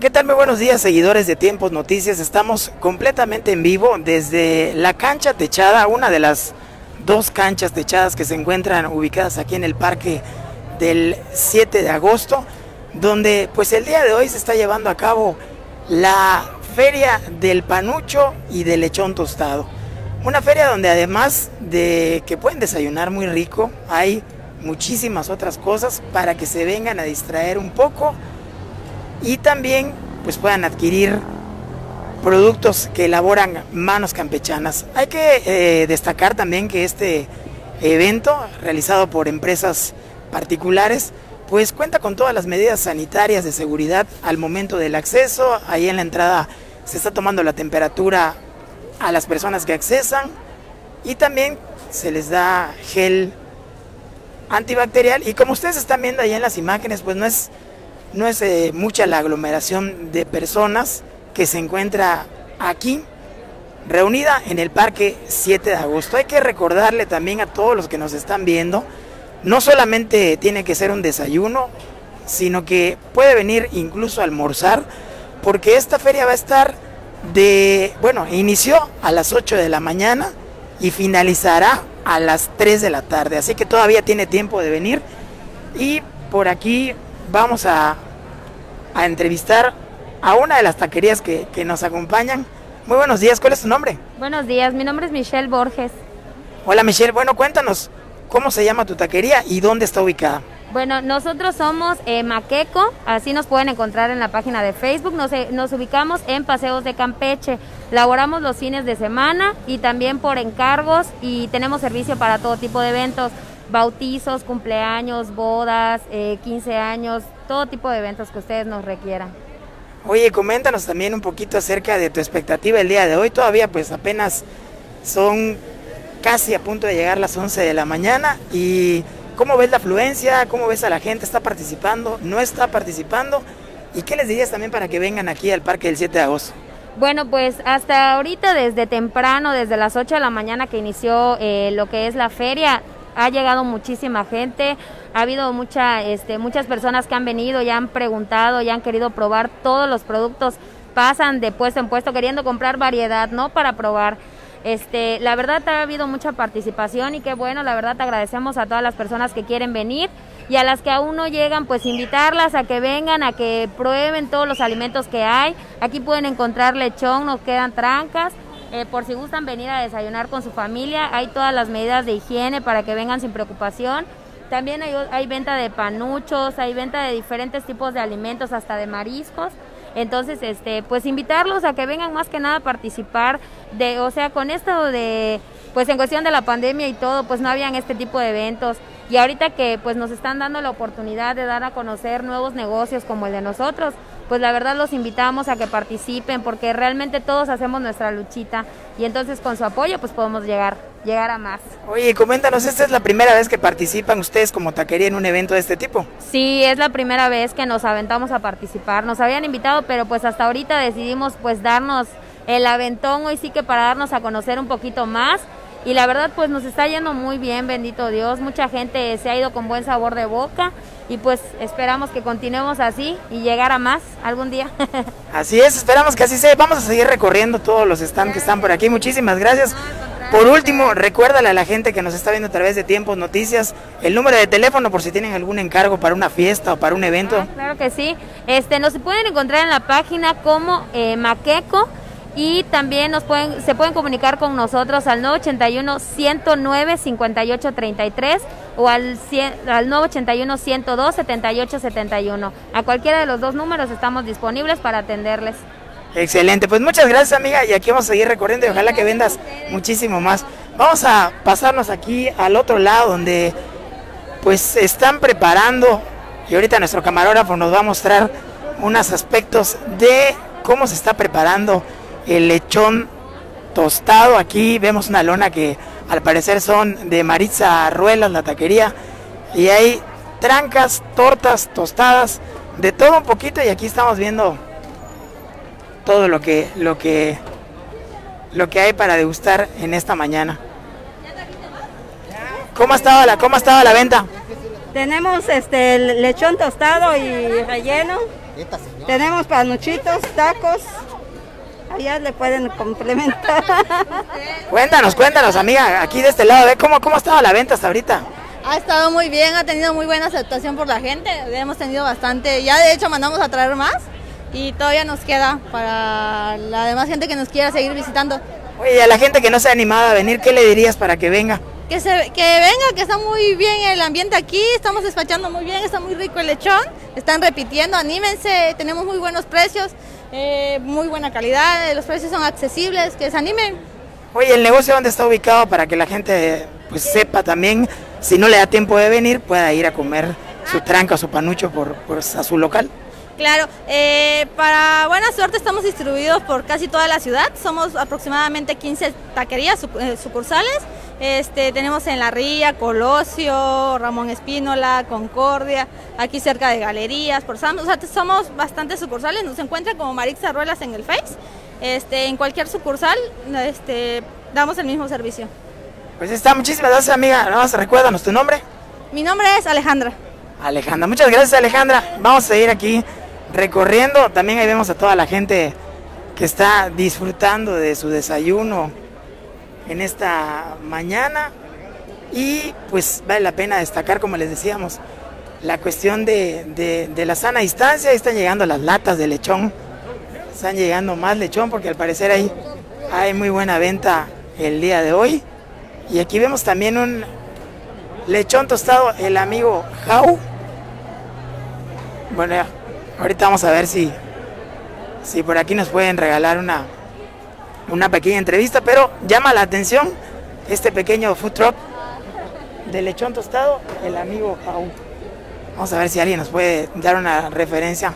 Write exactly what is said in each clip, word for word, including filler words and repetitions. ¿Qué tal? Muy buenos días, seguidores de Tiempos Noticias. Estamos completamente en vivo desde la cancha techada, una de las dos canchas techadas que se encuentran ubicadas aquí en el parque del siete de agosto, donde pues el día de hoy se está llevando a cabo la Feria del Panucho y del Lechón Tostado. Una feria donde además de que pueden desayunar muy rico, hay muchísimas otras cosas para que se vengan a distraer un poco y también pues puedan adquirir productos que elaboran manos campechanas. Hay que eh, destacar también que este evento realizado por empresas particulares pues cuenta con todas las medidas sanitarias de seguridad al momento del acceso. Ahí en la entrada se está tomando la temperatura a las personas que accesan y también se les da gel antibacterial. Y como ustedes están viendo ahí en las imágenes, pues no es No es eh, mucha la aglomeración de personas que se encuentra aquí, reunida en el Parque siete de agosto. Hay que recordarle también a todos los que nos están viendo, no solamente tiene que ser un desayuno, sino que puede venir incluso a almorzar, porque esta feria va a estar de, bueno, inició a las ocho de la mañana y finalizará a las tres de la tarde. Así que todavía tiene tiempo de venir. Y por aquí vamos a, a entrevistar a una de las taquerías que, que nos acompañan. Muy buenos días, ¿cuál es tu nombre? Buenos días, mi nombre es Michelle Borges. Hola Michelle, bueno, cuéntanos, ¿cómo se llama tu taquería y dónde está ubicada? Bueno, nosotros somos eh, Maqueco, así nos pueden encontrar en la página de Facebook. Nos, eh, nos ubicamos en Paseos de Campeche, laboramos los fines de semana y también por encargos, y tenemos servicio para todo tipo de eventos: bautizos, cumpleaños, bodas, eh, quince años, todo tipo de eventos que ustedes nos requieran. Oye, coméntanos también un poquito acerca de tu expectativa el día de hoy. Todavía pues apenas son casi a punto de llegar las once de la mañana, y ¿cómo ves la afluencia? ¿Cómo ves a la gente? ¿Está participando? ¿No está participando? ¿Y qué les dirías también para que vengan aquí al Parque del siete de agosto? Bueno, pues hasta ahorita, desde temprano, desde las ocho de la mañana que inició eh, lo que es la feria, ha llegado muchísima gente, ha habido mucha, este, muchas personas que han venido, ya han preguntado, ya han querido probar todos los productos, pasan de puesto en puesto queriendo comprar variedad, ¿no?, para probar. Este, la verdad ha habido mucha participación y qué bueno, la verdad agradecemos a todas las personas que quieren venir, y a las que aún no llegan, pues invitarlas a que vengan, a que prueben todos los alimentos que hay. Aquí pueden encontrar lechón, nos quedan trancas. Eh, por si gustan venir a desayunar con su familia, hay todas las medidas de higiene para que vengan sin preocupación. También hay, hay venta de panuchos, hay venta de diferentes tipos de alimentos, hasta de mariscos. Entonces, este, pues invitarlos a que vengan, más que nada a participar. De, o sea, con esto de, pues en cuestión de la pandemia y todo, pues no habían este tipo de eventos. Y ahorita que pues nos están dando la oportunidad de dar a conocer nuevos negocios como el de nosotros, pues la verdad los invitamos a que participen, porque realmente todos hacemos nuestra luchita, y entonces con su apoyo pues podemos llegar, llegar a más. Oye, coméntanos, ¿esta es la primera vez que participan ustedes como taquería en un evento de este tipo? Sí, es la primera vez que nos aventamos a participar. Nos habían invitado, pero pues hasta ahorita decidimos pues darnos el aventón hoy sí que para darnos a conocer un poquito más. Y la verdad pues nos está yendo muy bien, bendito Dios, mucha gente se ha ido con buen sabor de boca, y pues esperamos que continuemos así y llegar a más algún día. Así es, esperamos que así sea. Vamos a seguir recorriendo todos los stands que están por aquí. Muchísimas gracias. Por último, recuérdale a la gente que nos está viendo a través de Tiempos Noticias el número de teléfono, por si tienen algún encargo para una fiesta o para un evento. Ah, claro que sí, este, nos pueden encontrar en la página como eh, Maqueco. Y también nos pueden, se pueden comunicar con nosotros al nueve ocho uno, uno cero nueve, cinco ocho tres tres o al, al nueve ocho uno, uno cero dos, siete ocho siete uno. A cualquiera de los dos números estamos disponibles para atenderles. Excelente, pues muchas gracias, amiga, y aquí vamos a seguir recorriendo, y ojalá que vendas muchísimo más. Vamos a pasarnos aquí al otro lado, donde pues están preparando, y ahorita nuestro camarógrafo nos va a mostrar unos aspectos de cómo se está preparando el lechón tostado. Aquí vemos una lona que al parecer son de Maritza Ruelas, la taquería, y hay trancas, tortas, tostadas, de todo un poquito, y aquí estamos viendo todo lo que lo que lo que hay para degustar en esta mañana. ¿Cómo estaba la cómo estaba la venta? Tenemos este el lechón tostado y relleno. Esta señora. Tenemos panuchitos, tacos. Allá le pueden complementar. Cuéntanos, cuéntanos, amiga, aquí de este lado, ¿eh? ¿Cómo, cómo ha estado la venta hasta ahorita? Ha estado muy bien, ha tenido muy buena aceptación por la gente, hemos tenido bastante, ya de hecho mandamos a traer más y todavía nos queda para la demás gente que nos quiera seguir visitando. Oye, a la gente que no se ha animado a venir, ¿qué le dirías para que venga? Que, se, que venga, que está muy bien el ambiente aquí, estamos despachando muy bien, está muy rico el lechón, están repitiendo, anímense, tenemos muy buenos precios, eh, muy buena calidad, los precios son accesibles, que se animen. Oye, ¿el negocio dónde está ubicado para que la gente pues sepa también? Si no le da tiempo de venir, pueda ir a comer su tranca, su panucho por, por, a su local. Claro, eh, para buena suerte estamos distribuidos por casi toda la ciudad, somos aproximadamente quince taquerías, sucursales, este, tenemos en La Ría, Colosio, Ramón Espínola, Concordia, aquí cerca de Galerías, por Sam, o sea, somos bastantes sucursales, nos encuentran como Maritza Ruelas en el Face, este, en cualquier sucursal este, damos el mismo servicio. Pues está, muchísimas gracias, amiga. Nada más recuérdanos tu nombre. Mi nombre es Alejandra. Alejandra, muchas gracias, Alejandra. Vamos a ir aquí recorriendo. También ahí vemos a toda la gente que está disfrutando de su desayuno en esta mañana. Y pues vale la pena destacar, como les decíamos, la cuestión de, de, de la sana distancia. Ahí están llegando las latas de lechón. Están llegando más lechón porque al parecer ahí hay muy buena venta el día de hoy. Y aquí vemos también un lechón tostado, el amigo Jau. Bueno, ahorita vamos a ver si, si por aquí nos pueden regalar una, una pequeña entrevista, pero llama la atención este pequeño food truck de lechón tostado, el amigo Jau. Vamos a ver si alguien nos puede dar una referencia.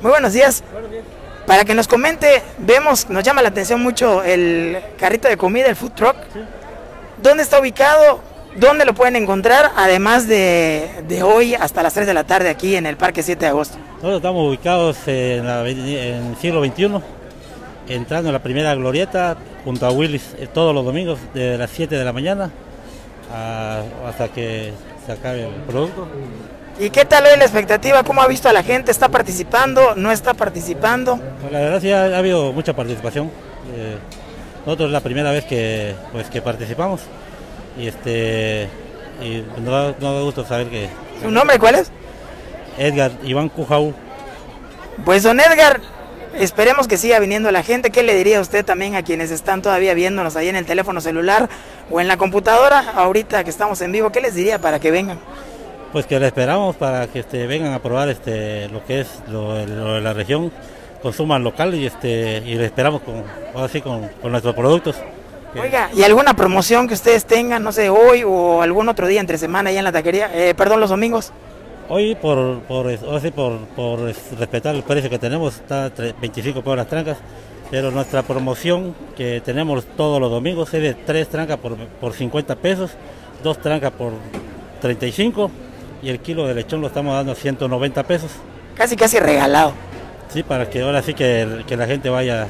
Muy buenos días. Buenos días. Para que nos comente, vemos, nos llama la atención mucho el carrito de comida, el food truck. Sí. ¿Dónde está ubicado? ¿Dónde lo pueden encontrar? Además de, de hoy hasta las tres de la tarde aquí en el Parque siete de agosto. Nosotros estamos ubicados en, la, en el siglo veintiuno, entrando en la primera glorieta junto a Willis todos los domingos desde las siete de la mañana a, hasta que se acabe el producto. ¿Y qué tal hoy la expectativa? ¿Cómo ha visto a la gente? ¿Está participando? ¿No está participando? Pues la verdad sí ha, ha habido mucha participación. Eh, Nosotros es la primera vez que, pues, que participamos y, este, y nos da gusto saber que... ¿Su nombre cuál es? Edgar Iván Cujaú. Pues don Edgar, esperemos que siga viniendo la gente. ¿Qué le diría usted también a quienes están todavía viéndonos ahí en el teléfono celular o en la computadora ahorita que estamos en vivo? ¿Qué les diría para que vengan? Pues que le esperamos para que este, vengan a probar este, lo que es lo, lo de la región. Consuman local y este y le esperamos con, así, con, con nuestros productos. Oiga, ¿y alguna promoción que ustedes tengan, no sé, hoy o algún otro día entre semana allá en la taquería? Eh, perdón, los domingos. Hoy, por por, así, por por respetar el precio que tenemos, está veinticinco por las trancas, pero nuestra promoción que tenemos todos los domingos es de tres trancas por, por cincuenta pesos, dos trancas por treinta y cinco y el kilo de lechón lo estamos dando a ciento noventa pesos. Casi, casi regalado. Sí, para que ahora sí que, que la gente vaya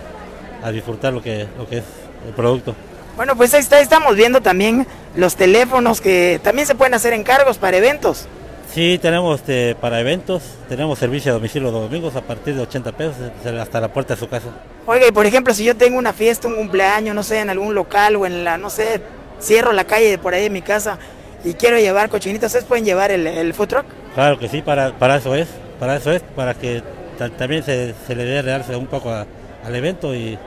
a disfrutar lo que, lo que es el producto. Bueno, pues ahí está, estamos viendo también los teléfonos que también se pueden hacer encargos para eventos. Sí, tenemos este, para eventos, tenemos servicio a domicilio los domingos a partir de ochenta pesos hasta la puerta de su casa. Oiga, y por ejemplo, si yo tengo una fiesta, un cumpleaños, no sé, en algún local o en la, no sé, cierro la calle de por ahí de mi casa y quiero llevar cochinitos, ¿ustedes pueden llevar el, el food truck? Claro que sí, para, para eso es, para eso es, para que... también se, se le debe realzar un poco a, al evento y,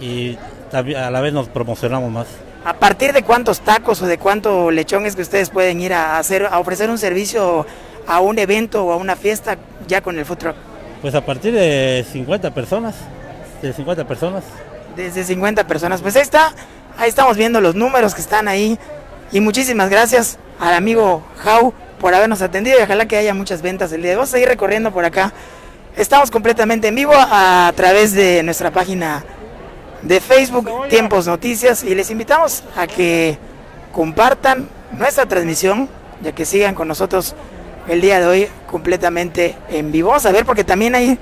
y a la vez nos promocionamos más. ¿A partir de cuántos tacos o de cuánto lechón es que ustedes pueden ir a hacer, a ofrecer un servicio a un evento o a una fiesta ya con el food truck? Pues a partir de cincuenta personas, de cincuenta personas. Desde cincuenta personas, pues ahí está, ahí estamos viendo los números que están ahí y muchísimas gracias al amigo Jau por habernos atendido y ojalá que haya muchas ventas el día de hoy. Vamos a ir recorriendo por acá. Estamos completamente en vivo a través de nuestra página de Facebook, Tiempos Noticias, y les invitamos a que compartan nuestra transmisión, ya que sigan con nosotros el día de hoy completamente en vivo. Vamos a ver, porque también hay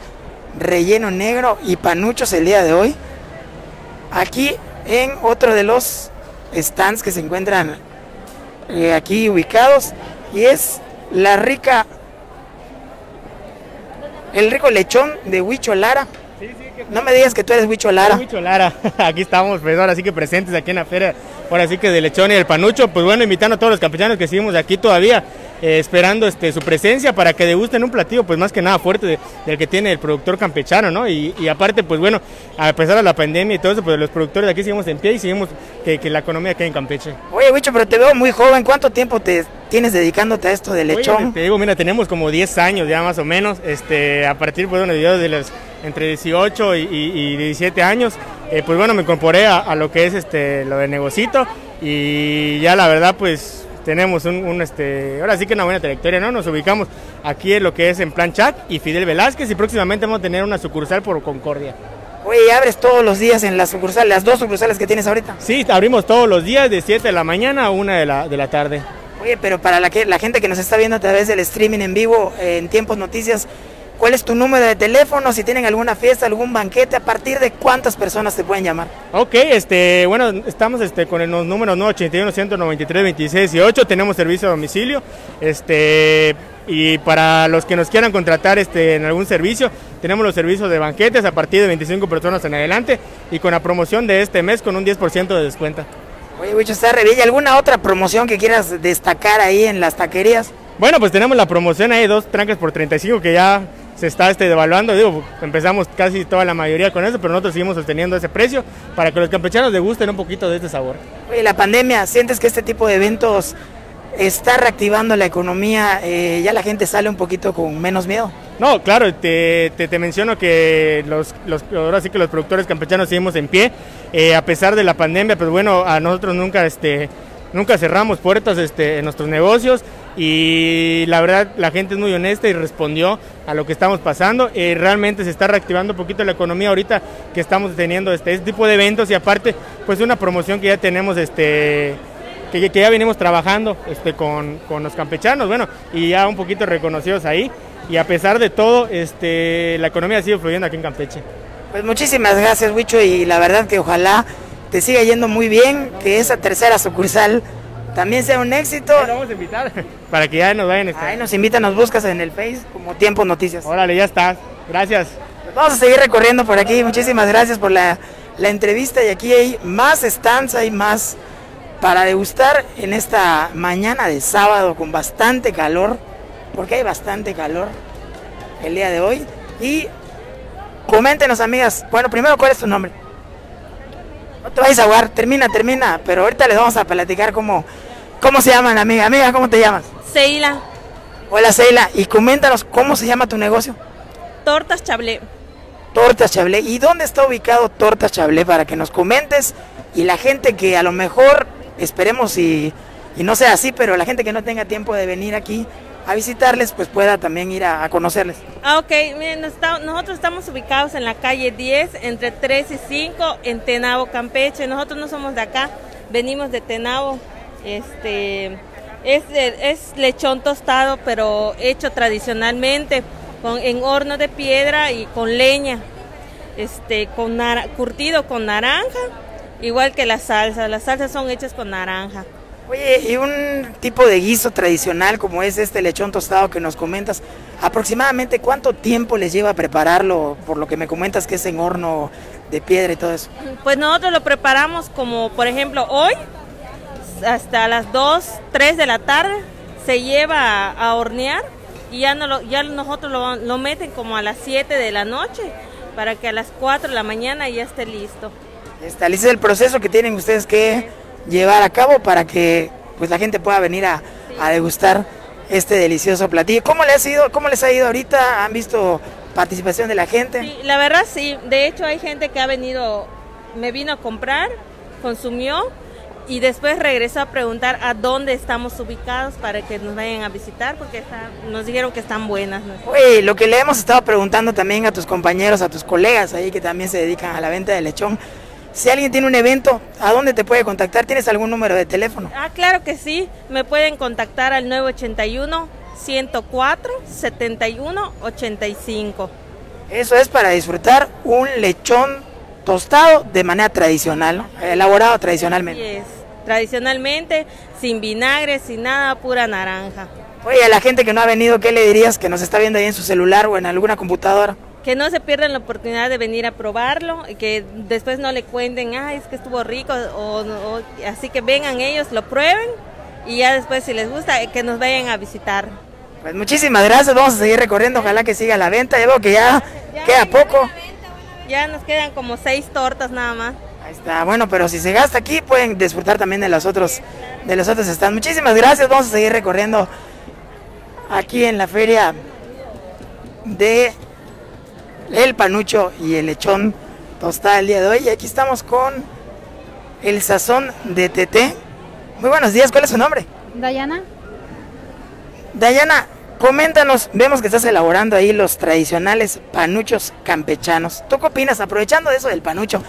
relleno negro y panuchos el día de hoy, aquí en otro de los stands que se encuentran eh, aquí ubicados, y es la rica... El rico lechón de Wicho Lara. Sí, sí, que... No me digas que tú eres Wicho Lara. Wicho Lara. Aquí estamos, pues ahora sí que presentes aquí en la feria, ahora sí que del lechón y del panucho. Pues bueno, invitando a todos los campechanos que seguimos aquí todavía, eh, esperando este, su presencia para que degusten un platillo, pues más que nada fuerte de, del que tiene el productor campechano, ¿no? Y, y aparte, pues bueno, a pesar de la pandemia y todo eso, pues los productores de aquí seguimos en pie y seguimos que, que la economía quede en Campeche. Oye, Wicho, pero te veo muy joven. ¿Cuánto tiempo te tienes dedicándote a esto del lechón? Oye, te digo, mira, tenemos como diez años ya más o menos, este, a partir, pues bueno, yo de los... entre dieciocho y, y, y diecisiete años, eh, pues bueno, me incorporé a, a lo que es este, lo de negocito, y ya la verdad pues tenemos un, un este, ahora sí que una buena trayectoria, ¿no? Nos ubicamos aquí en lo que es en Plan Chat y Fidel Velázquez, y próximamente vamos a tener una sucursal por Concordia. Oye, ¿y abres todos los días en la sucursal, las dos sucursales que tienes ahorita? Sí, abrimos todos los días de siete de la mañana a una de la tarde. Oye, pero para la, que, la gente que nos está viendo a través del streaming en vivo eh, en Tiempos Noticias, ¿cuál es tu número de teléfono? Si tienen alguna fiesta, algún banquete, ¿a partir de cuántas personas te pueden llamar? Ok, este, bueno, estamos este, con los números nueve ochenta y uno, ciento noventa y tres, veintiséis dieciocho, tenemos servicio a domicilio, este, y para los que nos quieran contratar este, en algún servicio, tenemos los servicios de banquetes a partir de veinticinco personas en adelante, y con la promoción de este mes con un diez por ciento de descuento. Oye, Wicho, está re bien. ¿Alguna otra promoción que quieras destacar ahí en las taquerías? Bueno, pues tenemos la promoción ahí, dos trancas por treinta y cinco, que ya... se está este, devaluando, digo, empezamos casi toda la mayoría con eso, pero nosotros seguimos sosteniendo ese precio para que los campechanos degusten un poquito de este sabor. Oye, la pandemia, ¿sientes que este tipo de eventos está reactivando la economía? Eh, ¿Ya la gente sale un poquito con menos miedo? No, claro, te, te, te menciono que los, los, ahora sí que los productores campechanos seguimos en pie, eh, a pesar de la pandemia, pues bueno, a nosotros nunca... este Nunca cerramos puertas este, en nuestros negocios, y la verdad la gente es muy honesta y respondió a lo que estamos pasando. Eh, realmente se está reactivando un poquito la economía ahorita que estamos teniendo este, este tipo de eventos, y aparte pues una promoción que ya tenemos, este, que, que ya venimos trabajando este, con, con los campechanos, bueno, y ya un poquito reconocidos ahí, y a pesar de todo este, la economía ha sido fluyendo aquí en Campeche. Pues muchísimas gracias, Wicho, y la verdad que ojalá te sigue yendo muy bien, que esa tercera sucursal también sea un éxito. Ahí lo vamos a invitar, para que ya nos vayan. Este. Ahí nos invitan, nos buscas en el Face como Tiempos Noticias. Órale, ya está, gracias. Pues vamos a seguir recorriendo por aquí, muchísimas gracias por la, la entrevista, y aquí hay más stands, hay más para degustar en esta mañana de sábado con bastante calor, porque hay bastante calor el día de hoy. Y coméntenos, amigas, bueno, primero, ¿cuál es tu nombre? No te vayas a ahogar, termina, termina, pero ahorita les vamos a platicar cómo, cómo se llaman, amiga. Amiga, ¿cómo te llamas? Seila. Hola, Seila, y coméntanos, ¿cómo se llama tu negocio? Tortas Chablé. Tortas Chablé. ¿Y dónde está ubicado Tortas Chablé? Para que nos comentes, y la gente que a lo mejor, esperemos y, y no sea así, pero la gente que no tenga tiempo de venir aquí a visitarles, pues pueda también ir a, a conocerles. Ah, ok, miren, nos está, nosotros estamos ubicados en la calle diez, entre tres y cinco, en Tenabo, Campeche. Nosotros no somos de acá, venimos de Tenabo. Este, es, es lechón tostado, pero hecho tradicionalmente, con, en horno de piedra y con leña, este, con nara, curtido con naranja, igual que las salsas. Las salsas son hechas con naranja. Oye, y un tipo de guiso tradicional como es este lechón tostado que nos comentas, ¿aproximadamente cuánto tiempo les lleva a prepararlo? Por lo que me comentas que es en horno de piedra y todo eso. Pues nosotros lo preparamos como, por ejemplo, hoy, hasta las dos, tres de la tarde, se lleva a, a hornear, y ya, no lo, ya nosotros lo, lo meten como a las siete de la noche, para que a las cuatro de la mañana ya esté listo. Está listo el proceso que tienen ustedes que... Sí. Llevar a cabo para que pues la gente pueda venir a, sí. a degustar este delicioso platillo. ¿Cómo les ha ido, cómo les ha ido ahorita? ¿Han visto participación de la gente? Sí, la verdad sí, de hecho hay gente que ha venido, me vino a comprar, consumió y después regresó a preguntar a dónde estamos ubicados para que nos vayan a visitar, porque está, nos dijeron que están buenas, ¿no? Oye, lo que le hemos estado preguntando también a tus compañeros, a tus colegas ahí que también se dedican a la venta de lechón, si alguien tiene un evento, ¿a dónde te puede contactar? ¿Tienes algún número de teléfono? Ah, claro que sí. Me pueden contactar al nueve ochenta y uno, ciento cuatro, setenta y uno ochenta y cinco. Eso es para disfrutar un lechón tostado de manera tradicional, ¿no? Elaborado tradicionalmente. Así es, tradicionalmente, sin vinagre, sin nada, pura naranja. Oye, a la gente que no ha venido, ¿qué le dirías que nos está viendo ahí en su celular o en alguna computadora? Que no se pierdan la oportunidad de venir a probarlo y que después no le cuenten, ah, es que estuvo rico, o, o, así que vengan ellos, lo prueben y ya después si les gusta, que nos vayan a visitar. Pues muchísimas gracias, vamos a seguir recorriendo, ojalá que siga la venta, ya veo que ya, ya queda ya poco. Buena venta, buena venta. Ya nos quedan como seis tortas nada más. Ahí está, bueno, pero si se gasta aquí pueden disfrutar también de los otros, sí, claro, de los otros stands. Muchísimas gracias, vamos a seguir recorriendo aquí en la feria de el Panucho y el Lechón Tostado el día de hoy. Y aquí estamos con el sazón de Teté. Muy buenos días, ¿cuál es su nombre? Dayana. Dayana, coméntanos, vemos que estás elaborando ahí los tradicionales panuchos campechanos. ¿Tú qué opinas, aprovechando de eso del panucho,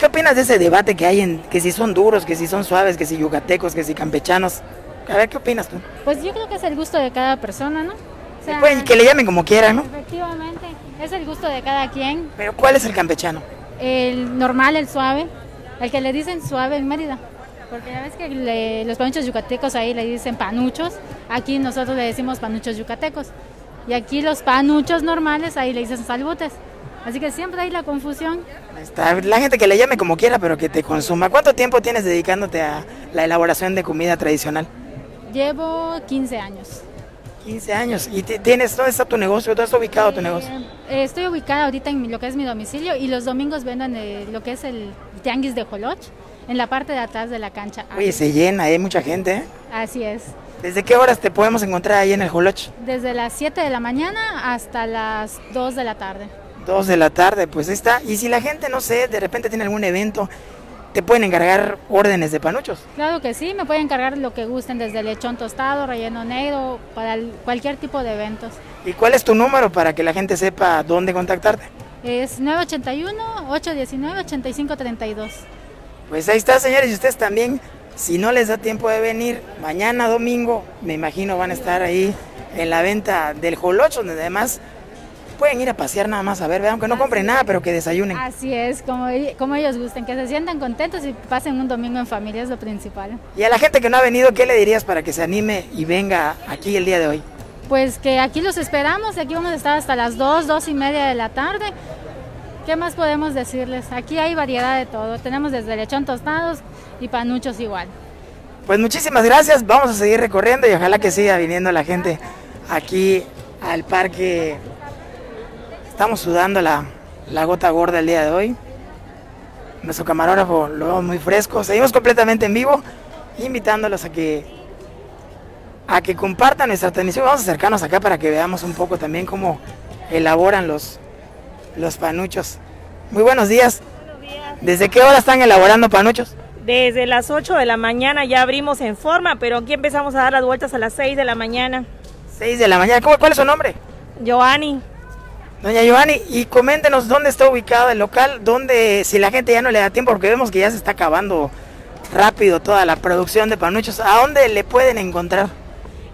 qué opinas de ese debate que hay en que si son duros, que si son suaves, que si yucatecos, que si campechanos? A ver, ¿qué opinas tú? Pues yo creo que es el gusto de cada persona, ¿no? O sea, pues, que le llamen como quieran, ¿no? Efectivamente. Es el gusto de cada quien. ¿Pero cuál es el campechano? El normal, el suave, el que le dicen suave en Mérida. Porque ya ves que le, los panuchos yucatecos ahí le dicen panuchos, aquí nosotros le decimos panuchos yucatecos. Y aquí los panuchos normales ahí le dicen salbutes. Así que siempre hay la confusión. Está, la gente que le llame como quiera, pero que te consuma. ¿Cuánto tiempo tienes dedicándote a la elaboración de comida tradicional? Llevo quince años. quince años. ¿Y tienes, dónde está tu negocio? ¿Dónde está ubicado eh, tu negocio? Eh, estoy ubicada ahorita en lo que es mi domicilio y los domingos venden el, lo que es el tianguis de Joloch en la parte de atrás de la cancha. Oye, se llena, hay mucha gente, ¿eh? Así es. ¿Desde qué horas te podemos encontrar ahí en el Joloch? Desde las siete de la mañana hasta las dos de la tarde. dos de la tarde, pues ahí está. Y si la gente, no sé, de repente tiene algún evento, ¿te pueden encargar órdenes de panuchos? Claro que sí, me pueden encargar lo que gusten, desde lechón tostado, relleno negro, para el, cualquier tipo de eventos. ¿Y cuál es tu número para que la gente sepa dónde contactarte? Es nueve ocho uno, ocho uno nueve, ocho cinco tres dos. Pues ahí está, señores, y ustedes también, si no les da tiempo de venir, mañana domingo, me imagino van a estar ahí en la venta del Joloch, donde además pueden ir a pasear nada más, a ver, vean, que no compren nada, pero que desayunen. Así es, como, como ellos gusten, que se sientan contentos y pasen un domingo en familia, es lo principal. Y a la gente que no ha venido, ¿qué le dirías para que se anime y venga aquí el día de hoy? Pues que aquí los esperamos, aquí vamos a estar hasta las dos, dos y media de la tarde. ¿Qué más podemos decirles? Aquí hay variedad de todo, tenemos desde lechón tostados y panuchos igual. Pues muchísimas gracias, vamos a seguir recorriendo y ojalá que siga viniendo la gente aquí al parque. Estamos sudando la, la gota gorda el día de hoy. Nuestro camarógrafo lo vemos muy fresco. Seguimos completamente en vivo, invitándolos a que, a que compartan nuestra transmisión. Vamos a acercarnos acá para que veamos un poco también cómo elaboran los, los panuchos. Muy buenos días. Buenos días. ¿Desde qué hora están elaborando panuchos? Desde las ocho de la mañana ya abrimos en forma, pero aquí empezamos a dar las vueltas a las seis de la mañana. seis de la mañana. ¿Cuál es su nombre? Giovanni. Doña Giovanni, y coméntenos dónde está ubicado el local, dónde, si la gente ya no le da tiempo, porque vemos que ya se está acabando rápido toda la producción de panuchos, ¿a dónde le pueden encontrar?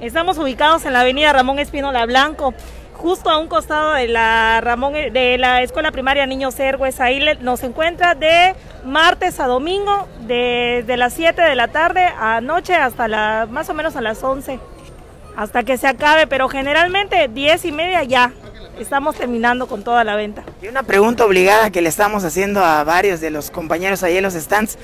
Estamos ubicados en la avenida Ramón Espínola Blanco, justo a un costado de la Ramón, de la Escuela Primaria Niños Héroes. Ahí nos encuentra de martes a domingo, de, de las siete de la tarde a noche hasta la, más o menos a las once, hasta que se acabe, pero generalmente diez y media ya estamos terminando con toda la venta. Y una pregunta obligada que le estamos haciendo a varios de los compañeros ahí en los stands,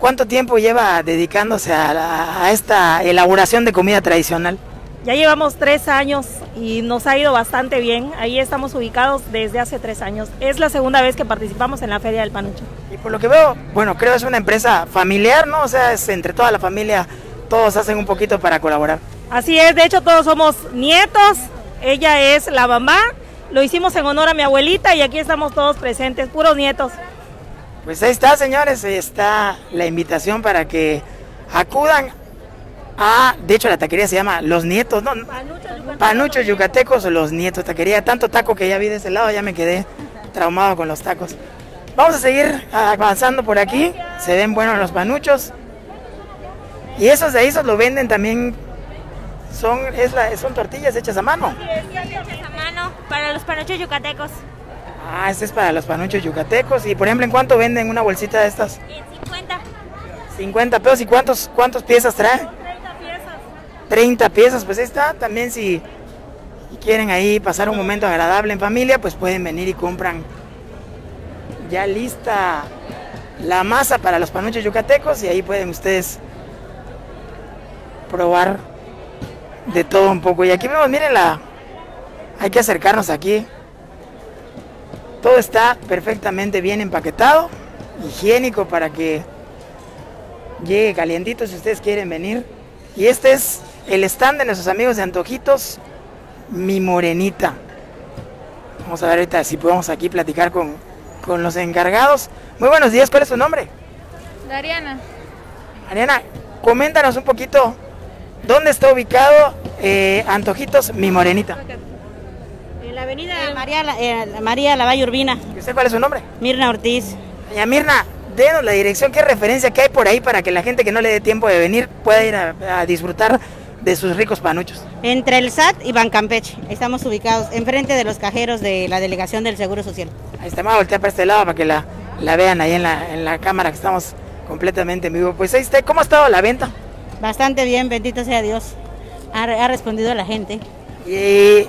¿cuánto tiempo lleva dedicándose a, la, a esta elaboración de comida tradicional? Ya llevamos tres años y nos ha ido bastante bien, ahí estamos ubicados desde hace tres años, es la segunda vez que participamos en la Feria del Panucho. Y por lo que veo, bueno, creo que es una empresa familiar, ¿no? O sea, es entre toda la familia, todos hacen un poquito para colaborar. Así es, de hecho todos somos nietos, ella es la mamá. Lo hicimos en honor a mi abuelita y aquí estamos todos presentes, puros nietos. Pues ahí está, señores, ahí está la invitación para que acudan a, de hecho la taquería se llama Los Nietos, ¿no? Panuchos yucatecos, Los Nietos, taquería, tanto taco que ya vi de ese lado, ya me quedé traumado con los tacos. Vamos a seguir avanzando por aquí, se ven buenos los panuchos. Y esos de ahí los venden también, son, es la, son tortillas hechas a mano. Para los panuchos yucatecos. Ah, este es para los panuchos yucatecos. Y por ejemplo, ¿en cuánto venden una bolsita de estas? En cincuenta. cincuenta pesos. ¿Y cuántos, cuántos piezas trae? treinta piezas. treinta piezas, pues está, también si quieren ahí pasar un momento agradable en familia, pues pueden venir y compran ya lista la masa para los panuchos yucatecos y ahí pueden ustedes probar de todo un poco. Y aquí vemos, miren la, hay que acercarnos aquí, todo está perfectamente bien empaquetado, higiénico para que llegue calientito si ustedes quieren venir. Y este es el stand de nuestros amigos de Antojitos Mi Morenita. Vamos a ver ahorita si podemos aquí platicar con, con los encargados. Muy buenos días, ¿cuál es su nombre? Dariana. Dariana, coméntanos un poquito dónde está ubicado eh, Antojitos Mi Morenita. En la avenida eh, María, eh, María Lavalle Urbina. ¿Y usted cuál es su nombre? Mirna Ortiz. Doña Mirna, denos la dirección, qué referencia que hay por ahí para que la gente que no le dé tiempo de venir pueda ir a, a disfrutar de sus ricos panuchos. Entre el S A T y Bancampeche, estamos ubicados enfrente de los cajeros de la Delegación del Seguro Social. Ahí está, vamos a voltear para este lado para que la, la vean ahí en la, en la cámara que estamos completamente en vivo. Pues ahí está, ¿cómo ha estado la venta? Bastante bien, bendito sea Dios, ha, ha respondido la gente. ¿Y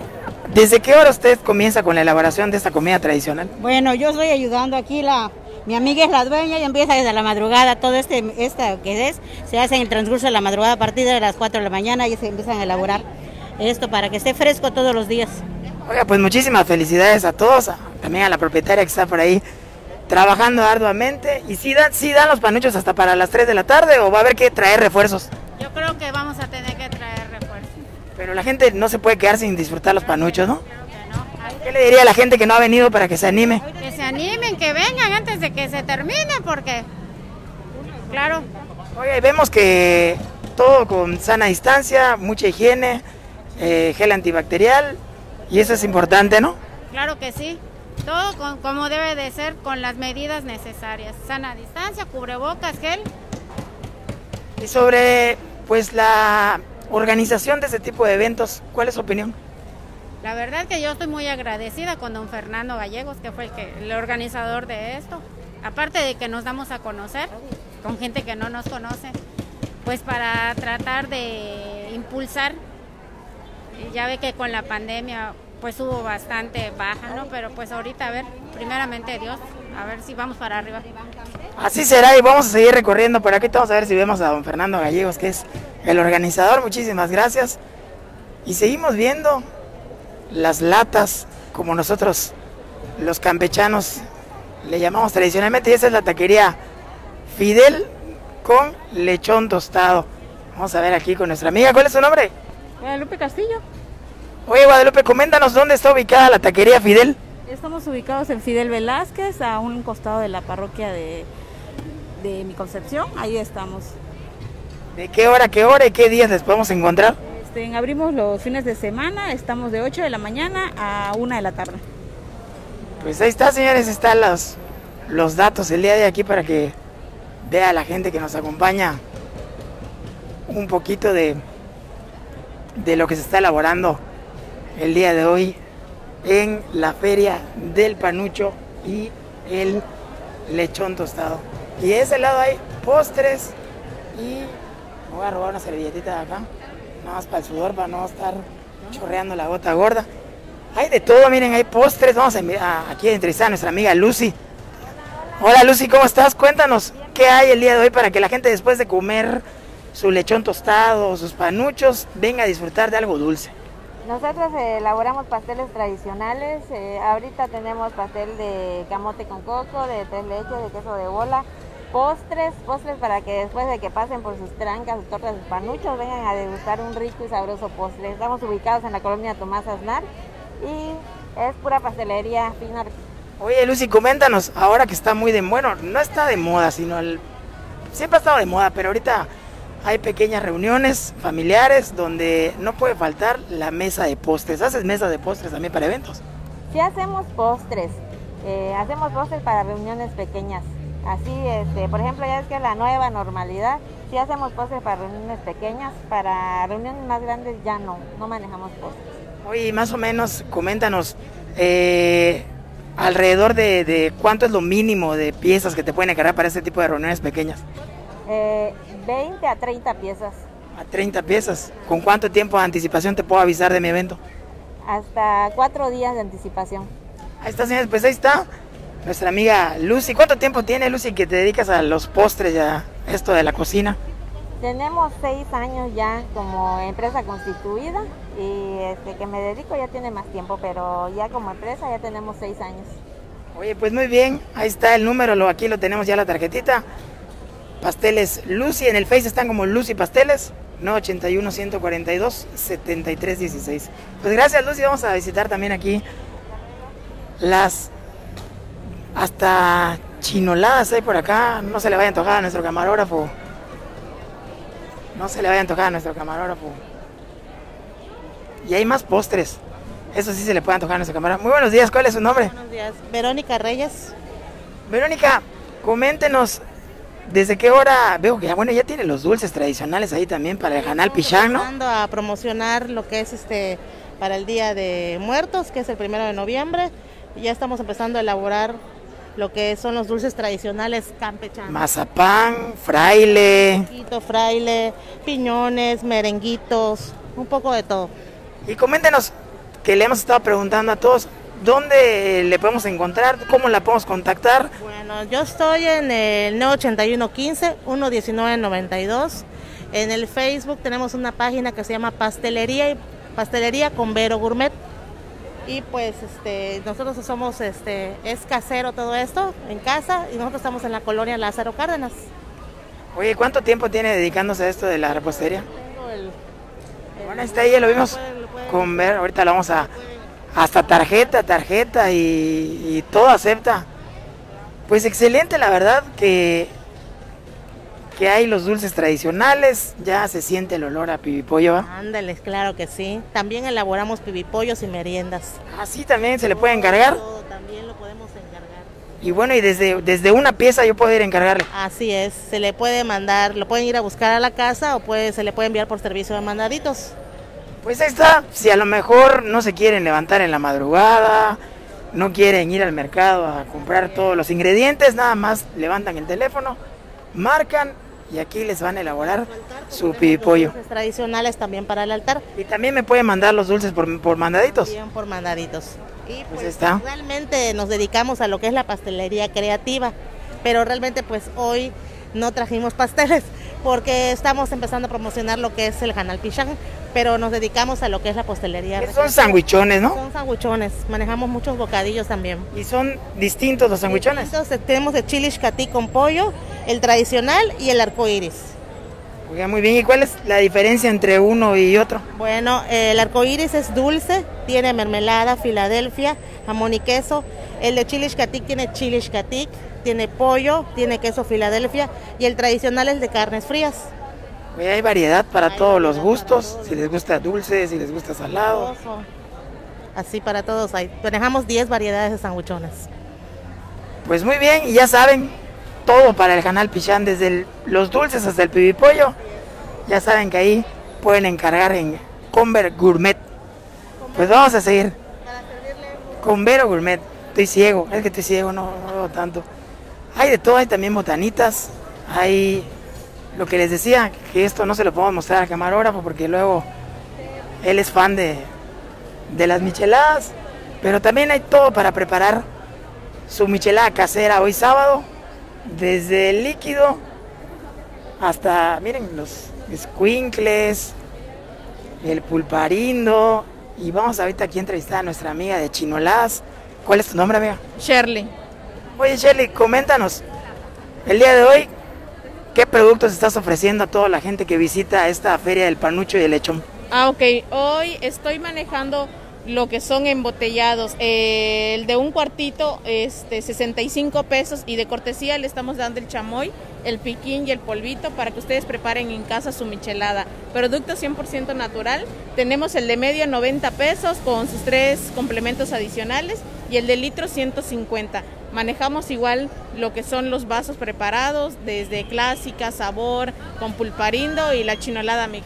desde qué hora usted comienza con la elaboración de esta comida tradicional? Bueno, yo estoy ayudando aquí la... Mi amiga es la dueña y empieza desde la madrugada, todo este, esta que es, se hace en el transcurso de la madrugada a partir de las cuatro de la mañana y se empiezan a elaborar esto para que esté fresco todos los días. Oiga, pues muchísimas felicidades a todos, también a la propietaria que está por ahí trabajando arduamente. ¿Y si dan, si dan los panuchos hasta para las tres de la tarde o va a haber que traer refuerzos? Yo creo que vamos a tener que traer refuerzos. Pero la gente no se puede quedar sin disfrutar los panuchos, ¿no? ¿Qué le diría a la gente que no ha venido para que se anime? Que se animen, que vengan antes de que se termine, porque, claro. Oye, vemos que todo con sana distancia, mucha higiene, eh, gel antibacterial, y eso es importante, ¿no? Claro que sí, todo con, como debe de ser, con las medidas necesarias, sana distancia, cubrebocas, gel. Y sobre, pues, la organización de este tipo de eventos, ¿cuál es su opinión? La verdad que yo estoy muy agradecida con don Fernando Gallegos, que fue el, que, el organizador de esto. Aparte de que nos damos a conocer con gente que no nos conoce, pues para tratar de impulsar. Ya ve que con la pandemia pues hubo bastante baja, ¿no? Pero pues ahorita, a ver, primeramente Dios, a ver si vamos para arriba. Así será y vamos a seguir recorriendo por aquí. Vamos a ver si vemos a don Fernando Gallegos, que es el organizador. Muchísimas gracias. Y seguimos viendo las latas, como nosotros los campechanos le llamamos tradicionalmente, y esa es la taquería Fidel con lechón tostado. Vamos a ver aquí con nuestra amiga, ¿cuál es su nombre? Guadalupe Castillo. Oye Guadalupe, coméntanos dónde está ubicada la taquería Fidel. Estamos ubicados en Fidel Velázquez, a un costado de la parroquia de, de Mi Concepción, ahí estamos. ¿De qué hora, qué hora y qué días les podemos encontrar? Este, abrimos los fines de semana, estamos de ocho de la mañana a una de la tarde. Pues ahí está, señores, están los, los datos el día de aquí para que vea la gente que nos acompaña un poquito de, de lo que se está elaborando el día de hoy en la Feria del Panucho y el Lechón Tostado. Y de ese lado hay postres y voy a robar una servilletita de acá. Nada más para el sudor, para no estar chorreando la gota gorda. Hay de todo, miren, hay postres. Vamos a, a aquí a entrevistar a nuestra amiga Lucy. Hola Lucy, ¿cómo estás? Cuéntanos qué hay el día de hoy para que la gente después de comer su lechón tostado, sus panuchos, venga a disfrutar de algo dulce. Nosotros elaboramos pasteles tradicionales. Eh, ahorita tenemos pastel de camote con coco, de tres leches, de queso de bola. Postres, postres para que después de que pasen por sus trancas, sus tortas, sus panuchos, vengan a degustar un rico y sabroso postre. Estamos ubicados en la colonia Tomás Aznar y es pura pastelería fina. Oye Lucy, coméntanos, ahora que está muy de, bueno, no está de moda, sino el, siempre ha estado de moda, pero ahorita hay pequeñas reuniones familiares donde no puede faltar la mesa de postres. ¿Haces mesas de postres también para eventos? Sí, hacemos postres, eh, hacemos postres para reuniones pequeñas. Así, este, por ejemplo, ya es que la nueva normalidad, sí hacemos postres para reuniones pequeñas, para reuniones más grandes ya no, no manejamos postres. Oye, más o menos, coméntanos, eh, alrededor de, de cuánto es lo mínimo de piezas que te pueden encargar para este tipo de reuniones pequeñas. Eh, veinte a treinta piezas. A treinta piezas. ¿Con cuánto tiempo de anticipación te puedo avisar de mi evento? Hasta cuatro días de anticipación. Ahí está, señores, pues ahí está nuestra amiga Lucy. ¿Cuánto tiempo tiene, Lucy, que te dedicas a los postres y a esto de la cocina? Tenemos seis años ya como empresa constituida y este, que me dedico ya tiene más tiempo, pero ya como empresa ya tenemos seis años. Oye, pues muy bien, ahí está el número, lo, aquí lo tenemos ya la tarjetita. Pasteles Lucy, en el Face están como Lucy Pasteles, nueve ocho uno, uno cuatro dos, siete tres uno seis. Pues gracias, Lucy, vamos a visitar también aquí las hasta chinoladas hay por acá, no se le vaya a antojar a nuestro camarógrafo. No se le vaya a antojar a nuestro camarógrafo. Y hay más postres. Eso sí se le puede antojar a nuestro camarógrafo. Muy buenos días, ¿cuál es su nombre? Buenos días, Verónica Reyes. Verónica, coméntenos, ¿desde qué hora? Veo que ya, bueno, ya tiene los dulces tradicionales ahí también para el canal Pichán, ¿no? Estamos a promocionar lo que es este para el Día de Muertos, que es el primero de noviembre. Y ya estamos empezando a elaborar lo que son los dulces tradicionales campechanos. Mazapán, fraile. Poquito, fraile, piñones, merenguitos, un poco de todo. Y coméntenos, que le hemos estado preguntando a todos, ¿dónde le podemos encontrar? ¿Cómo la podemos contactar? Bueno, yo estoy en el nueve ocho uno, uno uno cinco, uno uno nueve nueve dos. En el Facebook tenemos una página que se llama Pastelería, Pastelería Con Vero Gourmet. Y pues este, nosotros somos, este, es casero todo esto, en casa, y nosotros estamos en la colonia Lázaro Cárdenas. Oye, ¿cuánto tiempo tiene dedicándose a esto de la repostería? Tengo el, el, bueno, está ahí, ya lo vimos lo pueden, lo pueden, con ver, ahorita lo vamos a, lo hasta tarjeta, tarjeta y, y todo acepta. Pues excelente, la verdad, que, que hay los dulces tradicionales, ya se siente el olor a pibipollo, ¿va? Ándales, claro que sí. También elaboramos pibipollos y meriendas. Así también se le puede encargar. Todo, también lo podemos encargar. Y bueno, y desde, desde una pieza yo puedo ir a encargarle. Así es, se le puede mandar, lo pueden ir a buscar a la casa o puede, se le puede enviar por servicio de mandaditos. Pues ahí está, si a lo mejor no se quieren levantar en la madrugada, no quieren ir al mercado a comprar todos los ingredientes, nada más levantan el teléfono, marcan, y aquí les van a elaborar altar, su pibipollo. Dulces tradicionales también para el altar. Y también me pueden mandar los dulces por, por mandaditos. También por mandaditos. Y pues, pues está. Realmente nos dedicamos a lo que es la pastelería creativa, pero realmente pues hoy no trajimos pasteles porque estamos empezando a promocionar lo que es el canal Pichán, pero nos dedicamos a lo que es la pastelería. Son sandwichones, ¿no? Son sandwichones, manejamos muchos bocadillos también. ¿Y son distintos los sandwichones? Tenemos de chile ixcatí con pollo, el tradicional y el arcoíris. Oiga, muy bien, ¿y cuál es la diferencia entre uno y otro? Bueno, el arcoíris es dulce, tiene mermelada, Filadelfia, jamón y queso. El de chile ixcatí tiene chile ixcatí, tiene pollo, tiene queso Filadelfia, y el tradicional es de carnes frías. Oye, hay variedad para hay todos variedad los gustos, todos. Si les gusta dulce, si les gusta salado. Así para todos hay, manejamos diez variedades de sanguchones. Pues muy bien, y ya saben, todo para el canal Pichán, desde el, los dulces hasta el pibipollo, ya saben que ahí pueden encargar en Con Vero Gourmet. Pues vamos a seguir. Con Vero Gourmet, estoy ciego, es que estoy ciego, no, no veo tanto. Hay de todo, hay también botanitas, hay lo que les decía, que esto no se lo podemos mostrar al camarógrafo porque luego él es fan de, de las micheladas, pero también hay todo para preparar su michelada casera hoy sábado, desde el líquido hasta, miren, los escuincles, el pulparindo, y vamos ahorita aquí a entrevistar a nuestra amiga de chinoladas. ¿Cuál es tu nombre, amiga? Shirley. Oye, Shirley, coméntanos, el día de hoy, ¿qué productos estás ofreciendo a toda la gente que visita esta Feria del Panucho y del Lechón? Ah, ok. Hoy estoy manejando lo que son embotellados. Eh, el de un cuartito, este, sesenta y cinco pesos, y de cortesía le estamos dando el chamoy, el piquín y el polvito para que ustedes preparen en casa su michelada. Producto cien por ciento natural. Tenemos el de medio noventa pesos con sus tres complementos adicionales y el de litro ciento cincuenta. Manejamos igual lo que son los vasos preparados, desde clásica, sabor, con pulparindo y la chinolada mix.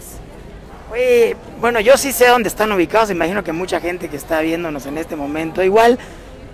Oye, bueno, yo sí sé dónde están ubicados, imagino que mucha gente que está viéndonos en este momento igual,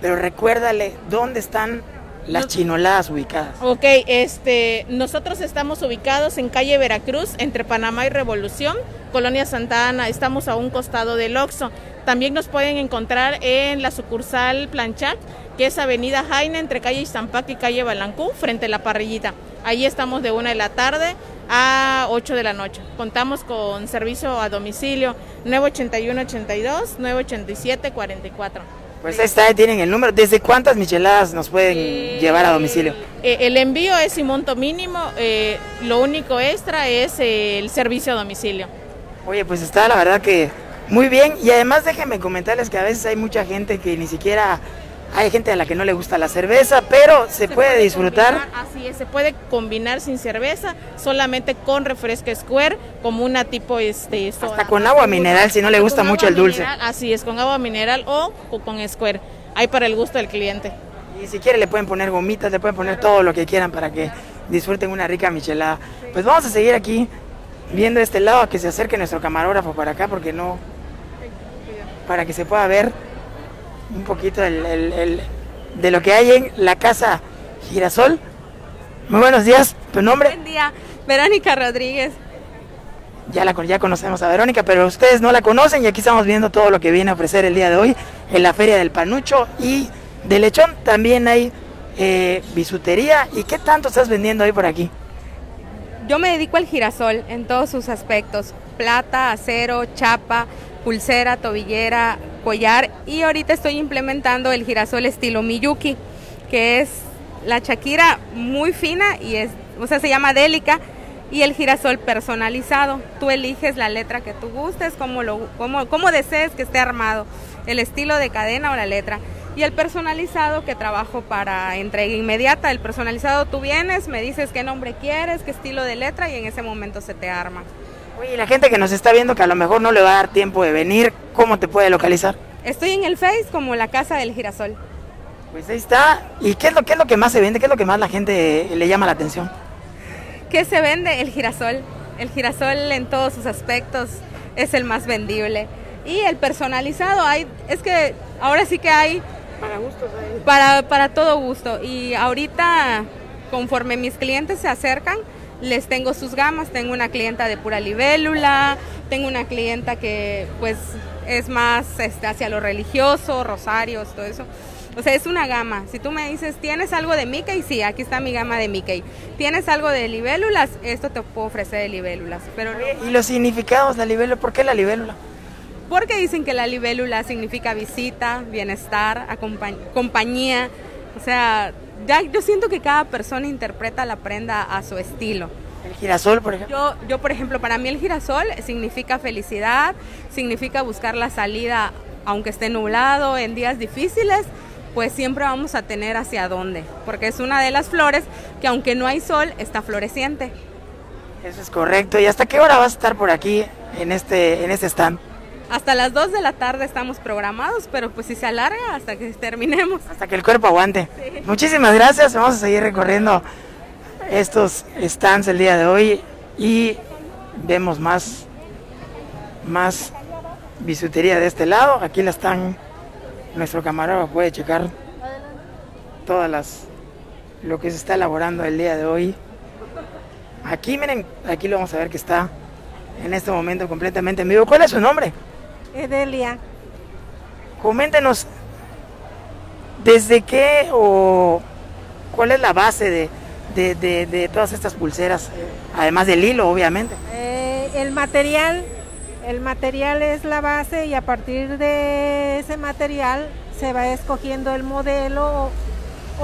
pero recuérdale dónde están Las chinolas ubicadas. Ok, este, nosotros estamos ubicados en calle Veracruz, entre Panamá y Revolución, Colonia Santa Ana. Estamos a un costado del Oxxo. También nos pueden encontrar en la sucursal Planchac, que es avenida Jaina, entre calle Iztampacá y calle Balancú, frente a la parrillita. Ahí estamos de una de la tarde a ocho de la noche. Contamos con servicio a domicilio nueve ocho uno, ochenta y dos, nueve ochenta y siete, cuarenta y cuatro. Pues ahí está, tienen el número. ¿Desde cuántas micheladas nos pueden eh, llevar a domicilio? Eh, el envío es sin monto mínimo, eh, lo único extra es eh, el servicio a domicilio. Oye, pues está la verdad que muy bien, y además déjenme comentarles que a veces hay mucha gente que ni siquiera... Hay gente a la que no le gusta la cerveza, pero se, se puede, puede disfrutar. Combinar, así es, se puede combinar sin cerveza, solamente con refresco square, como una tipo este soda. Hasta con agua mineral, si no le gusta mucho el dulce. Mineral, así es, con agua mineral o, o con square. Hay para el gusto del cliente. Y si quiere le pueden poner gomitas, le pueden poner claro, todo lo que quieran para que claro, disfruten una rica michelada. Sí. Pues vamos a seguir aquí viendo este lado, a que se acerque nuestro camarógrafo para acá, porque no, para que se pueda ver un poquito el, el, el, de lo que hay en la Casa Girasol. Muy buenos días, ¿tu nombre? Buen día, Verónica Rodríguez. Ya la ya conocemos a Verónica, pero ustedes no la conocen, y aquí estamos viendo todo lo que viene a ofrecer el día de hoy en la Feria del Panucho y del Lechón. También hay eh, bisutería. ¿Y qué tanto estás vendiendo hoy por aquí? Yo me dedico al girasol en todos sus aspectos: plata, acero, chapa, pulsera, tobillera, collar, y ahorita estoy implementando el girasol estilo Miyuki, que es la chaquira muy fina y es, o sea, se llama délica, y el girasol personalizado. Tú eliges la letra que tú gustes, cómo lo, cómo, cómo desees que esté armado, el estilo de cadena o la letra. Y el personalizado, que trabajo para entrega inmediata. El personalizado, tú vienes, me dices qué nombre quieres, qué estilo de letra, y en ese momento se te arma. Oye, la gente que nos está viendo, que a lo mejor no le va a dar tiempo de venir, ¿cómo te puede localizar? Estoy en el Face como la Casa del Girasol. Pues ahí está. ¿Y qué es lo, qué es lo que más se vende? ¿Qué es lo que más la gente le llama la atención? ¿Qué se vende? El girasol. El girasol en todos sus aspectos es el más vendible. Y el personalizado, hay, es que ahora sí que hay... Para gustos. Hay. Para, para todo gusto. Y ahorita, conforme mis clientes se acercan, les tengo sus gamas. Tengo una clienta de pura libélula, tengo una clienta que pues es más este, hacia lo religioso, rosarios, todo eso. O sea, es una gama. Si tú me dices, ¿tienes algo de Mickey? Sí, aquí está mi gama de Mickey. ¿Tienes algo de libélulas? Esto te puedo ofrecer de libélulas. Pero no... ¿Y los significados de la libélula? ¿Por qué la libélula? Porque dicen que la libélula significa visita, bienestar, acompañ compañía, o sea... Ya, yo siento que cada persona interpreta la prenda a su estilo. ¿El girasol, por ejemplo? Yo, yo, por ejemplo, para mí el girasol significa felicidad, significa buscar la salida, aunque esté nublado, en días difíciles, pues siempre vamos a tener hacia dónde, porque es una de las flores que aunque no hay sol, está floreciente. Eso es correcto. ¿Y hasta qué hora vas a estar por aquí, en este, en este stand? Hasta las dos de la tarde estamos programados, pero pues si se alarga, hasta que terminemos. Hasta que el cuerpo aguante. Sí. Muchísimas gracias, vamos a seguir recorriendo estos stands el día de hoy y vemos más, más bisutería de este lado. Aquí la están, nuestro camarógrafo puede checar todas las, lo que se está elaborando el día de hoy. Aquí miren, aquí lo vamos a ver que está en este momento completamente en vivo. ¿Cuál es su nombre? Edelia. Coméntenos, ¿desde qué o cuál es la base de, de, de, de todas estas pulseras? Además del hilo, obviamente. Eh, el material, el material es la base, y a partir de ese material se va escogiendo el modelo, o,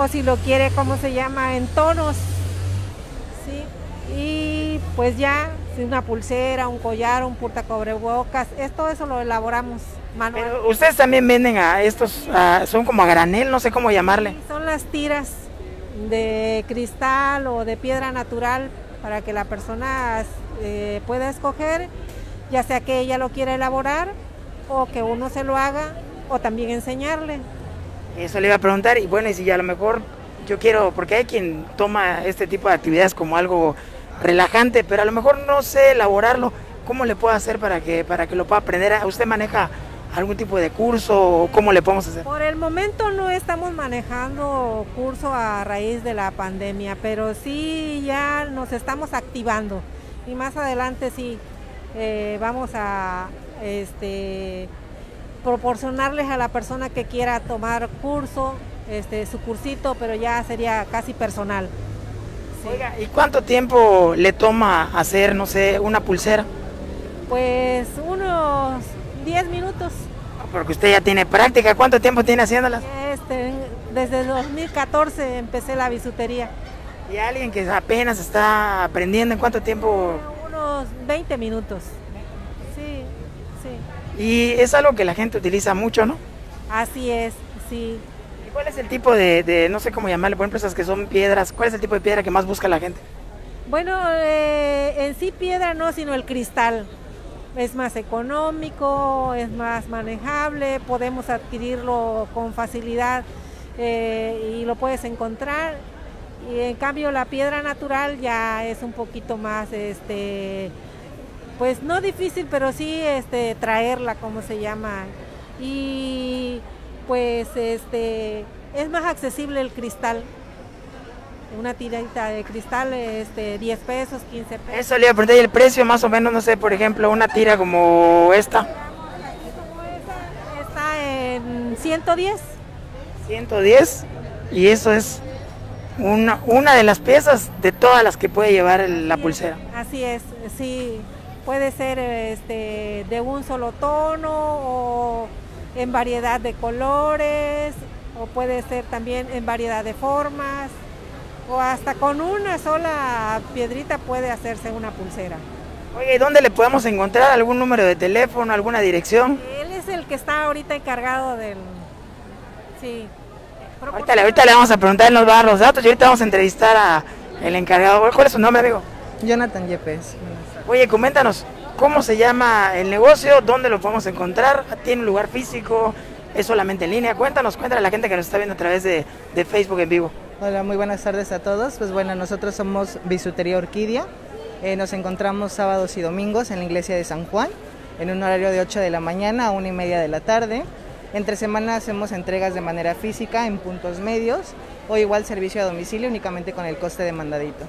o si lo quiere, ¿cómo se llama? En tonos. ¿Sí? Y pues ya... una pulsera, un collar, un portacobrebocas, es, todo eso lo elaboramos manual. Pero ustedes también venden a estos, a, son como a granel, no sé cómo llamarle. Sí, son las tiras de cristal o de piedra natural para que la persona eh, pueda escoger, ya sea que ella lo quiera elaborar o que uno se lo haga, o también enseñarle. Eso le iba a preguntar. Y bueno, y si a lo mejor yo quiero, porque hay quien toma este tipo de actividades como algo relajante, pero a lo mejor no sé elaborarlo, ¿cómo le puedo hacer para que para que lo pueda aprender? ¿Usted maneja algún tipo de curso o cómo le podemos hacer? Por el momento no estamos manejando curso a raíz de la pandemia, pero sí ya nos estamos activando y más adelante sí eh, vamos a este, proporcionarles a la persona que quiera tomar curso, este, su cursito, pero ya sería casi personal. Sí. Oiga, ¿y cuánto tiempo le toma hacer, no sé, una pulsera? Pues unos diez minutos. Porque usted ya tiene práctica. ¿Cuánto tiempo tiene haciéndolas? Este, desde dos mil catorce empecé la bisutería. ¿Y alguien que apenas está aprendiendo, en cuánto tiempo? Unos veinte minutos. Sí, sí. Y es algo que la gente utiliza mucho, ¿no? Así es, sí. ¿Y cuál es el tipo de, de no sé cómo llamarle, por ejemplo, esas que son piedras? ¿Cuál es el tipo de piedra que más busca la gente? Bueno, eh, en sí piedra no, sino el cristal. Es más económico, es más manejable, podemos adquirirlo con facilidad eh, y lo puedes encontrar. Y en cambio la piedra natural ya es un poquito más, este, pues no difícil, pero sí este, traerla, como se llama. Y pues este, es más accesible el cristal. Una tirita de cristal, este, diez pesos, quince pesos. Eso le iba a preguntar, ¿y el precio más o menos? No sé, por ejemplo, una tira como esta. Está en ciento diez. ciento diez, y eso es una, una de las piezas de todas las que puede llevar la pulsera. Así es, sí, puede ser este, de un solo tono o en variedad de colores, o puede ser también en variedad de formas. O hasta con una sola piedrita puede hacerse una pulsera. Oye, ¿y dónde le podemos encontrar? ¿Algún número de teléfono, alguna dirección? Él es el que está ahorita encargado del... Sí. Ahorita, ahorita le vamos a preguntar, él nos va a dar los datos y ahorita vamos a entrevistar al encargado. ¿Cuál es su nombre, amigo? Jonathan Yepes. Oye, coméntanos, ¿cómo se llama el negocio? ¿Dónde lo podemos encontrar? ¿Tiene un lugar físico? ¿Es solamente en línea? Cuéntanos, cuéntale a la gente que nos está viendo a través de, de Facebook en vivo. Hola, muy buenas tardes a todos. Pues bueno, nosotros somos Bisutería Orquídea. Eh, nos encontramos sábados y domingos en la iglesia de San Juan, en un horario de ocho de la mañana a una y media de la tarde. Entre semana hacemos entregas de manera física en puntos medios o igual servicio a domicilio únicamente con el coste demandadito.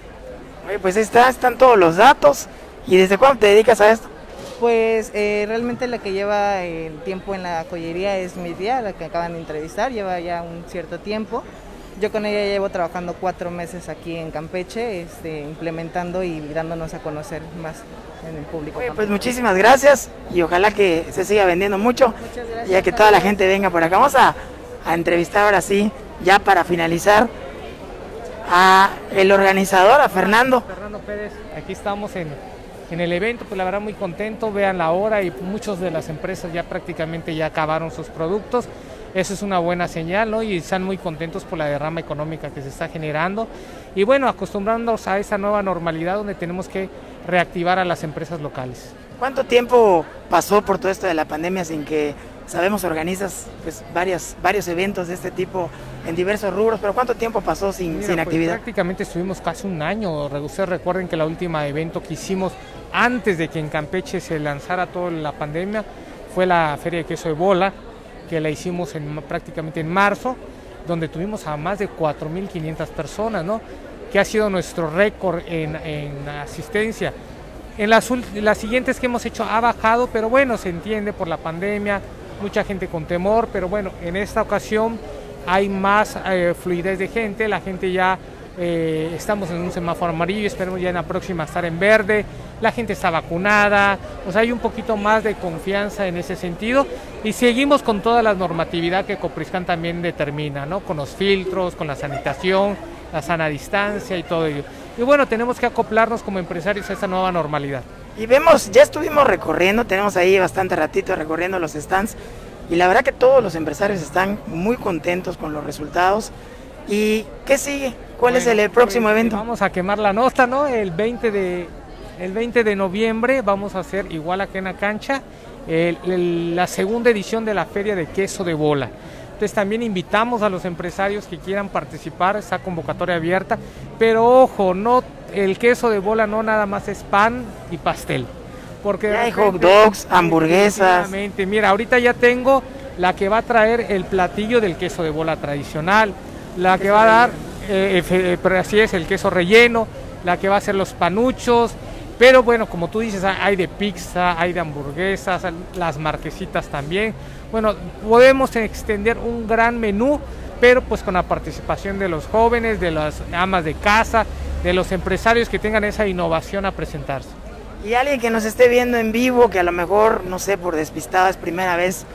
Oye, pues ahí está, están todos los datos. ¿Y desde cuándo te dedicas a esto? Pues eh, realmente la que lleva el tiempo en la joyería es mi tía, la que acaban de entrevistar, lleva ya un cierto tiempo. Yo con ella llevo trabajando cuatro meses aquí en Campeche, este, implementando y dándonos a conocer más en el público. Oye, pues muchísimas gracias y ojalá que se siga vendiendo mucho, gracias, ya que toda la gente venga por acá. Vamos a, a entrevistar ahora sí, ya para finalizar, a el organizador, a Fernando. Fernando Pérez, aquí estamos en, en el evento, pues la verdad muy contento, vean la hora y muchas de las empresas ya prácticamente ya acabaron sus productos. Eso es una buena señal, ¿no? Y están muy contentos por la derrama económica que se está generando. Y bueno, acostumbrándonos a esa nueva normalidad donde tenemos que reactivar a las empresas locales. ¿Cuánto tiempo pasó por todo esto de la pandemia sin que, sabemos, organizas pues, varias, varios eventos de este tipo en diversos rubros? ¿Pero cuánto tiempo pasó sin, Mira, sin pues, actividad? Prácticamente estuvimos casi un año. Ustedes recuerden que la última evento que hicimos antes de que en Campeche se lanzara toda la pandemia fue la Feria de Queso de Bola, que la hicimos en, prácticamente en marzo, donde tuvimos a más de cuatro mil quinientas personas, ¿no? Que ha sido nuestro récord en, en asistencia. En las, las siguientes que hemos hecho ha bajado, pero bueno, se entiende por la pandemia, mucha gente con temor, pero bueno, en esta ocasión hay más eh, fluidez de gente, la gente ya eh, estamos en un semáforo amarillo, esperemos ya en la próxima estar en verde, la gente está vacunada, o sea, hay un poquito más de confianza en ese sentido y seguimos con toda la normatividad que Copriscan también determina, ¿no? Con los filtros, con la sanitación, la sana distancia y todo ello. Y bueno, tenemos que acoplarnos como empresarios a esta nueva normalidad. Y vemos, ya estuvimos recorriendo, tenemos ahí bastante ratito recorriendo los stands y la verdad que todos los empresarios están muy contentos con los resultados. ¿Y qué sigue? ¿Cuál bueno, es el, el próximo evento? Vamos a quemar la nota, ¿no? El veinte de noviembre vamos a hacer, igual acá en la cancha, el, el, la segunda edición de la Feria de Queso de Bola. Entonces también invitamos a los empresarios que quieran participar, esa convocatoria abierta, pero ojo, no, el queso de bola no nada más es pan y pastel. Porque ya hay hot dogs, hamburguesas. Mira, ahorita ya tengo la que va a traer el platillo del queso de bola tradicional, la que va a dar, eh, eh, pero así es, el queso relleno, la que va a hacer los panuchos, pero bueno, como tú dices, hay de pizza, hay de hamburguesas, las marquesitas también. Bueno, podemos extender un gran menú, pero pues con la participación de los jóvenes, de las amas de casa, de los empresarios que tengan esa innovación a presentarse. Y alguien que nos esté viendo en vivo, que a lo mejor, no sé, por despistado es primera vez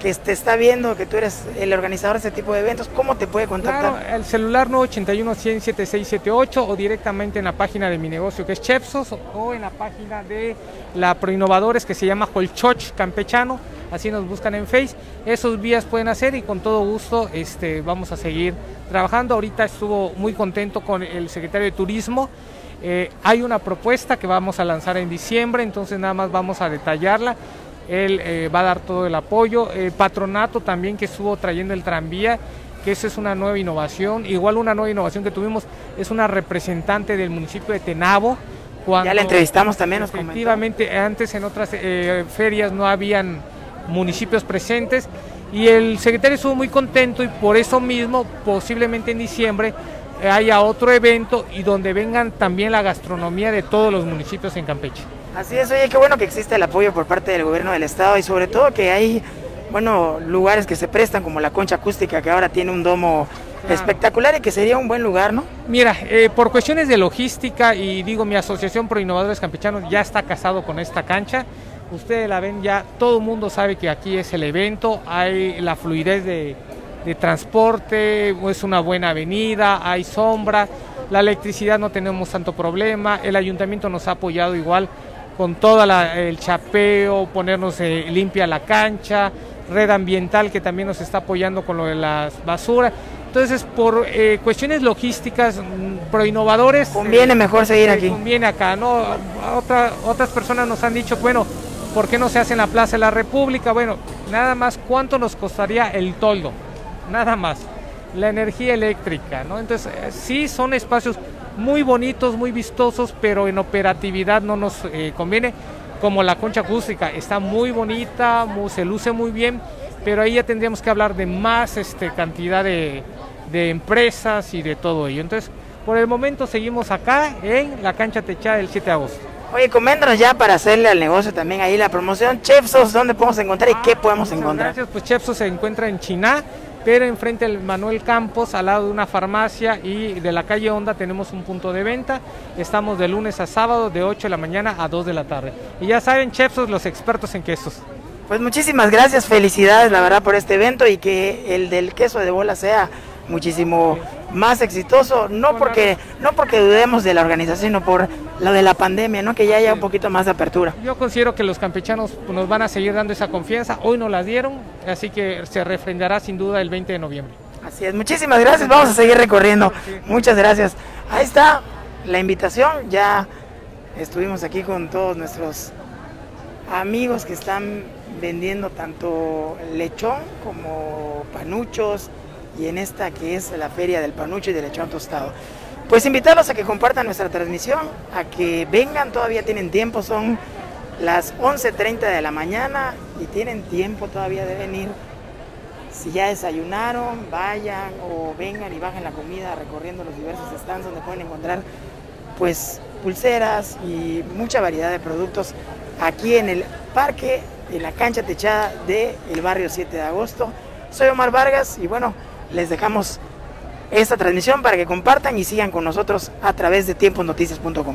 que te está viendo, que tú eres el organizador de este tipo de eventos, ¿cómo te puede contactar? Claro, el celular nueve ocho uno, uno cero cero, siete seis siete ocho o directamente en la página de mi negocio que es Chepsos o en la página de la Pro Innovadores que se llama Holchoch Campechano, así nos buscan en Face. Esos vías pueden hacer y con todo gusto este, vamos a seguir trabajando. Ahorita estuvo muy contento con el secretario de Turismo. Eh, hay una propuesta que vamos a lanzar en diciembre, entonces nada más vamos a detallarla. Él eh, va a dar todo el apoyo, el patronato también que estuvo trayendo el tranvía, que esa es una nueva innovación, igual una nueva innovación que tuvimos, es una representante del municipio de Tenabo. Cuando ya la entrevistamos también, nos comentó. Efectivamente, antes en otras eh, ferias no habían municipios presentes y el secretario estuvo muy contento y por eso mismo posiblemente en diciembre haya otro evento y donde vengan también la gastronomía de todos los municipios en Campeche. Así es, oye, qué bueno que existe el apoyo por parte del gobierno del estado y sobre todo que hay, bueno, lugares que se prestan como la Concha Acústica que ahora tiene un domo claro. espectacular y que sería un buen lugar, ¿no? Mira, eh, por cuestiones de logística y digo, mi asociación Pro Innovadores Campechanos ya está casado con esta cancha, ustedes la ven ya, todo el mundo sabe que aquí es el evento, hay la fluidez de, de transporte, es una buena avenida, hay sombra, la electricidad no tenemos tanto problema, el ayuntamiento nos ha apoyado igual con todo el chapeo, ponernos eh, limpia la cancha, red ambiental que también nos está apoyando con lo de las basuras. Entonces, por eh, cuestiones logísticas, Pro Innovadores... Conviene eh, mejor seguir eh, aquí. Conviene acá, ¿no? Otra, otras personas nos han dicho, bueno, ¿por qué no se hace en la Plaza de la República? Bueno, nada más, ¿cuánto nos costaría el toldo? Nada más. La energía eléctrica, ¿no? Entonces, eh, sí son espacios muy bonitos, muy vistosos, pero en operatividad no nos eh, conviene, como la Concha Acústica, está muy bonita, muy, se luce muy bien, pero ahí ya tendríamos que hablar de más este, cantidad de, de empresas y de todo ello. Entonces, por el momento seguimos acá en la cancha techada del siete de agosto. Oye, coméntanos ya para hacerle al negocio también ahí la promoción, Chepsos, ¿dónde podemos encontrar y ah, qué podemos encontrar? Gracias, pues Chepsos se encuentra en Chiná, pero enfrente del Manuel Campos, al lado de una farmacia y de la calle Honda tenemos un punto de venta, estamos de lunes a sábado de ocho de la mañana a dos de la tarde. Y ya saben, Chepsos, los expertos en quesos. Pues muchísimas gracias, felicidades la verdad por este evento y que el del queso de bola sea muchísimo más exitoso, no porque no porque dudemos de la organización, sino por lo de la pandemia, ¿no? Que ya haya un poquito más de apertura. Yo considero que los campechanos nos van a seguir dando esa confianza, hoy nos la dieron, así que se refrendará sin duda el veinte de noviembre. Así es, muchísimas gracias, vamos a seguir recorriendo, muchas gracias. Ahí está la invitación, ya estuvimos aquí con todos nuestros amigos que están vendiendo tanto lechón como panuchos, y en esta que es la Feria del Panucho y del Lechón Tostado. Pues invitarlos a que compartan nuestra transmisión, a que vengan, todavía tienen tiempo, son las once treinta de la mañana y tienen tiempo todavía de venir. Si ya desayunaron, vayan o vengan y bajen la comida recorriendo los diversos stands donde pueden encontrar pues pulseras y mucha variedad de productos aquí en el parque, en la cancha techada del barrio siete de agosto. Soy Omar Vargas y bueno, les dejamos esta transmisión para que compartan y sigan con nosotros a través de tiempos noticias punto com.